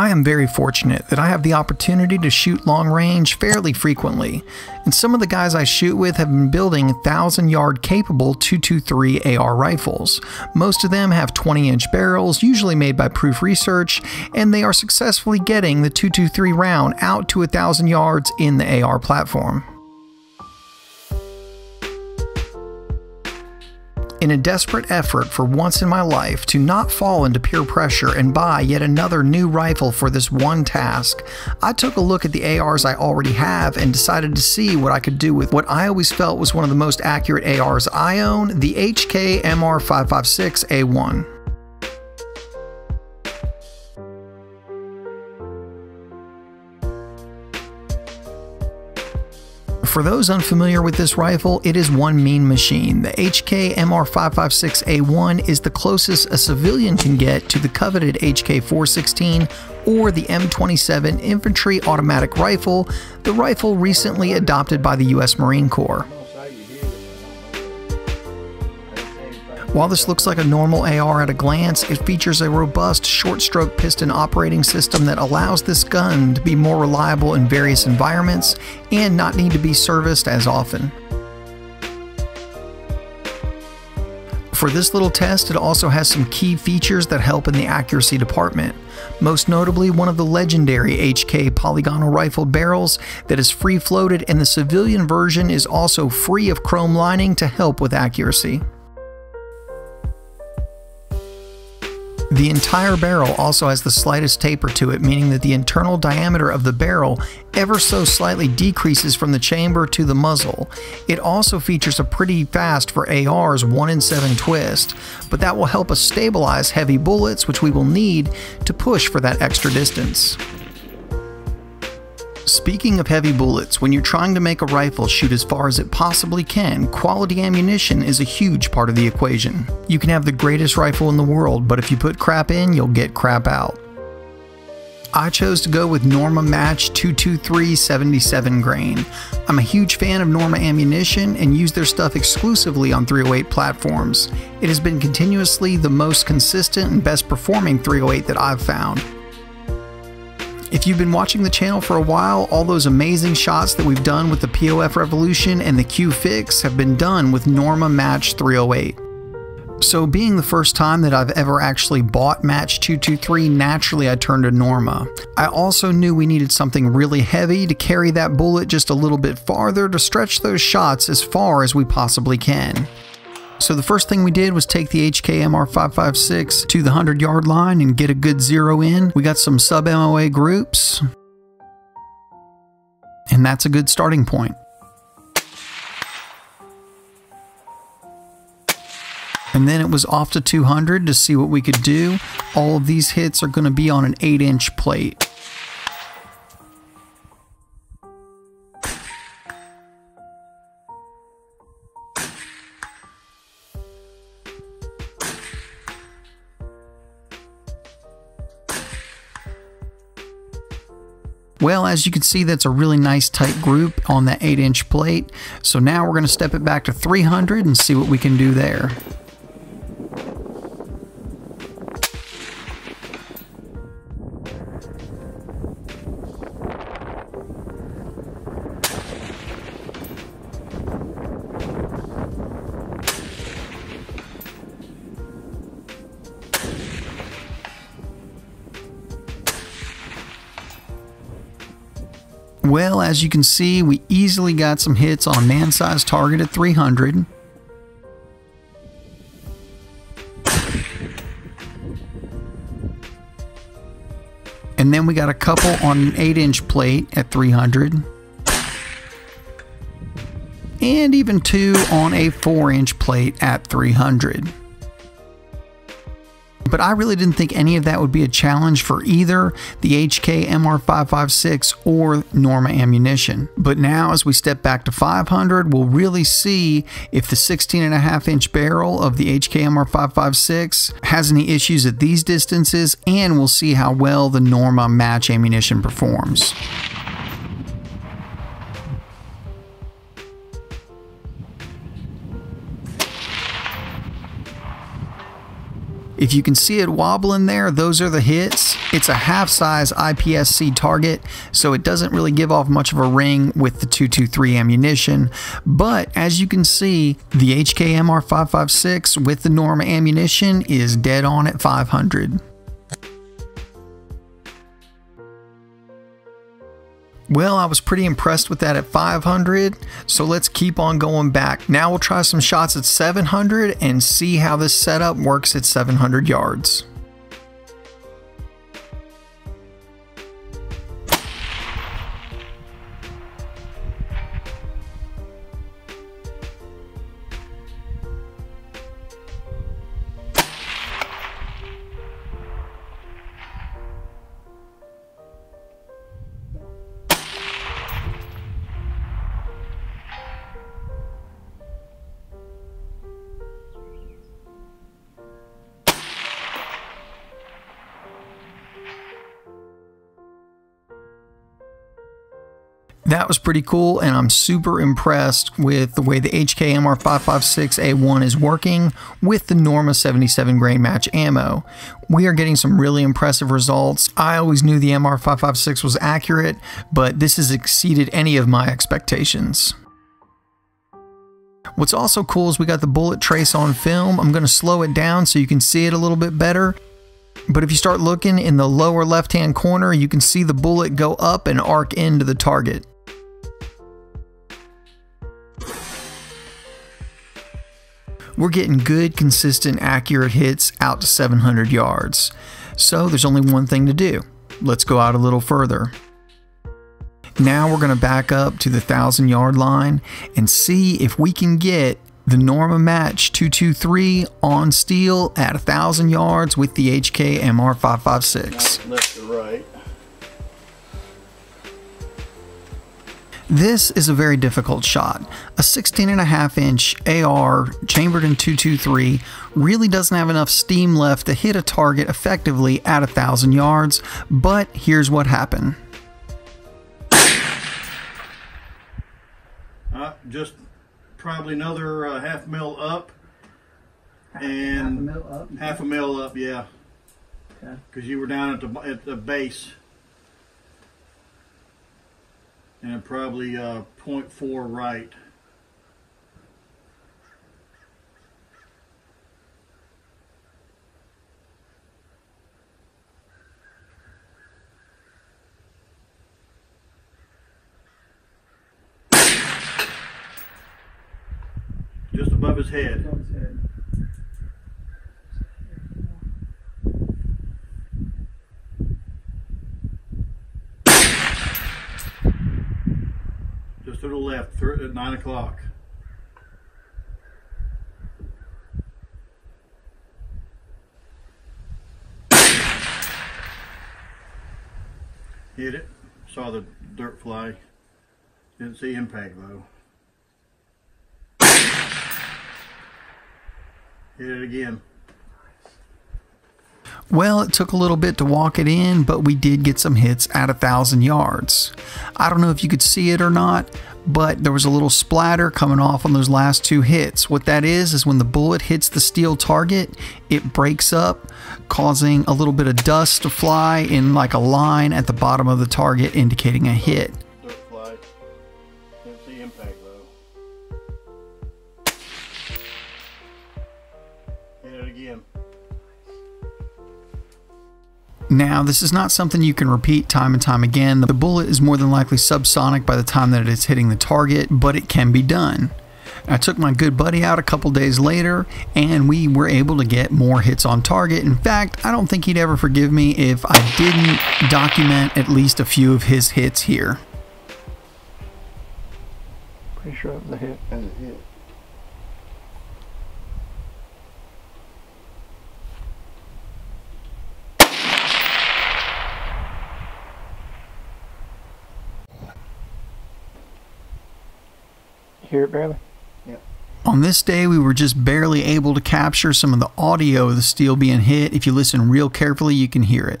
I am very fortunate that I have the opportunity to shoot long range fairly frequently, and some of the guys I shoot with have been building 1,000-yard capable 223 AR rifles. Most of them have 20-inch barrels, usually made by Proof Research, and they are successfully getting the 223 round out to 1,000 yards in the AR platform. In a desperate effort for once in my life to not fall into peer pressure and buy yet another new rifle for this one task, I took a look at the ARs I already have and decided to see what I could do with what I always felt was one of the most accurate ARs I own, the HK MR556A1. For those unfamiliar with this rifle, it is one mean machine. The HK MR556A1 is the closest a civilian can get to the coveted HK416 or the M27 Infantry Automatic Rifle, the rifle recently adopted by the U.S. Marine Corps. While this looks like a normal AR at a glance, it features a robust short-stroke piston operating system that allows this gun to be more reliable in various environments and not need to be serviced as often. For this little test, it also has some key features that help in the accuracy department. Most notably, one of the legendary HK polygonal rifled barrels that is free-floated, and the civilian version is also free of chrome lining to help with accuracy. The entire barrel also has the slightest taper to it, meaning that the internal diameter of the barrel ever so slightly decreases from the chamber to the muzzle. It also features a pretty fast for ARs 1-in-7 twist, but that will help us stabilize heavy bullets, which we will need to push for that extra distance. Speaking of heavy bullets, when you're trying to make a rifle shoot as far as it possibly can, quality ammunition is a huge part of the equation. You can have the greatest rifle in the world, but if you put crap in, you'll get crap out. I chose to go with Norma Match 223 77 grain. I'm a huge fan of Norma ammunition and use their stuff exclusively on 308 platforms. It has been continuously the most consistent and best performing 308 that I've found. If you've been watching the channel for a while, all those amazing shots that we've done with the POF Revolution and the Q-Fix have been done with Norma Match 308. So being the first time that I've ever actually bought Match 223, naturally I turned to Norma. I also knew we needed something really heavy to carry that bullet just a little bit farther to stretch those shots as far as we possibly can. So the first thing we did was take the HK MR556 to the 100-yard line and get a good zero in. We got some sub-MOA groups, and that's a good starting point. And then it was off to 200 to see what we could do. All of these hits are going to be on an 8-inch plate. Well, as you can see, that's a really nice tight group on that 8-inch plate. So now we're going to step it back to 300 and see what we can do there. Well, as you can see, we easily got some hits on a man-sized target at 300. And then we got a couple on an 8-inch plate at 300. And even two on a 4-inch plate at 300. But I really didn't think any of that would be a challenge for either the HK MR556 or Norma ammunition. But now as we step back to 500, we'll really see if the 16.5-inch barrel of the HK MR556 has any issues at these distances, and we'll see how well the Norma Match ammunition performs. If you can see it wobbling there, those are the hits. It's a half-size IPSC target, so it doesn't really give off much of a ring with the 223 ammunition. But as you can see, the HK MR556 with the Norma ammunition is dead on at 500. Well, I was pretty impressed with that at 500, so let's keep on going back. Now we'll try some shots at 700 and see how this setup works at 700 yards. That was pretty cool, and I'm super impressed with the way the HK MR556A1 is working with the Norma 77 grain match ammo. We are getting some really impressive results. I always knew the MR556 was accurate, but this has exceeded any of my expectations. What's also cool is we got the bullet trace on film. I'm going to slow it down so you can see it a little bit better. But if you start looking in the lower left-hand corner, you can see the bullet go up and arc into the target. We're getting good, consistent, accurate hits out to 700 yards. So there's only one thing to do. Let's go out a little further. Now we're going to back up to the 1,000-yard line and see if we can get the Norma Match 223 on steel at 1,000 yards with the HK MR556. Left to right. This is a very difficult shot. A 16.5-inch AR chambered in 223 really doesn't have enough steam left to hit a target effectively at 1,000 yards, but here's what happened. Just probably another half mil up, and half a mil up, yeah, because okay. You were down at the base, and probably 0.4 right. Just above his head. Just to the left at 9 o'clock. Hit it. Saw the dirt fly. Didn't see impact though. Hit it again. Well, it took a little bit to walk it in, but we did get some hits at 1,000 yards. I don't know if you could see it or not, but there was a little splatter coming off on those last two hits. What that is when the bullet hits the steel target, it breaks up, causing a little bit of dust to fly in like a line at the bottom of the target, indicating a hit. Now, this is not something you can repeat time and time again. The bullet is more than likely subsonic by the time that it's hitting the target, but it can be done. I took my good buddy out a couple days later, and we were able to get more hits on target. In fact, I don't think he'd ever forgive me if I didn't document at least a few of his hits here. Pretty sure it was a hit. That was a hit. Hear it barely? Yeah. On this day, we were just barely able to capture some of the audio of the steel being hit. If you listen real carefully, you can hear it.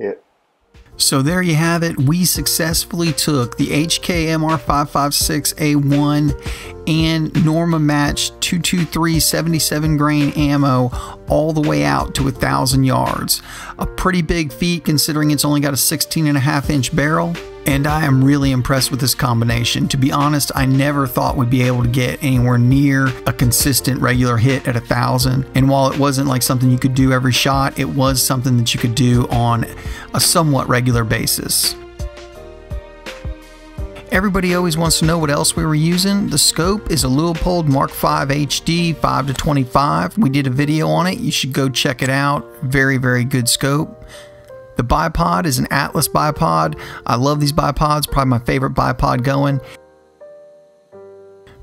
hit. So there you have it. We successfully took the HK MR556A1 and Norma Match 223 77 grain ammo all the way out to 1,000 yards. A pretty big feat considering it's only got a 16.5-inch barrel. And I am really impressed with this combination. To be honest, I never thought we'd be able to get anywhere near a consistent regular hit at 1,000. And while it wasn't like something you could do every shot, it was something that you could do on a somewhat regular basis. Everybody always wants to know what else we were using. The scope is a Leupold Mark V HD 5-25. We did a video on it. You should go check it out. Very, very good scope. The bipod is an Atlas bipod. I love these bipods, probably my favorite bipod going.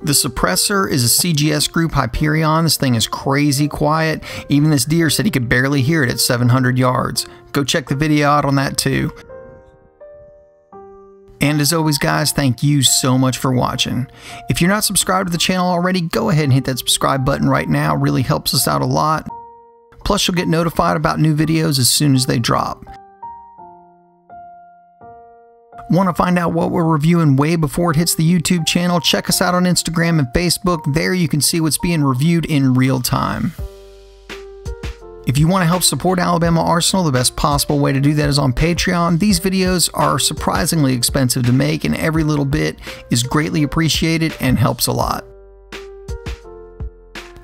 The suppressor is a CGS Group Hyperion. This thing is crazy quiet. Even this deer said he could barely hear it at 700 yards. Go check the video out on that too. And as always guys, thank you so much for watching. If you're not subscribed to the channel already, go ahead and hit that subscribe button right now. It really helps us out a lot. Plus you'll get notified about new videos as soon as they drop. Want to find out what we're reviewing way before it hits the YouTube channel? Check us out on Instagram and Facebook. There you can see what's being reviewed in real time. If you want to help support Alabama Arsenal, the best possible way to do that is on Patreon. These videos are surprisingly expensive to make, and every little bit is greatly appreciated and helps a lot.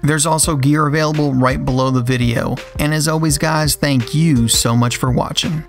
There's also gear available right below the video. And as always guys, thank you so much for watching.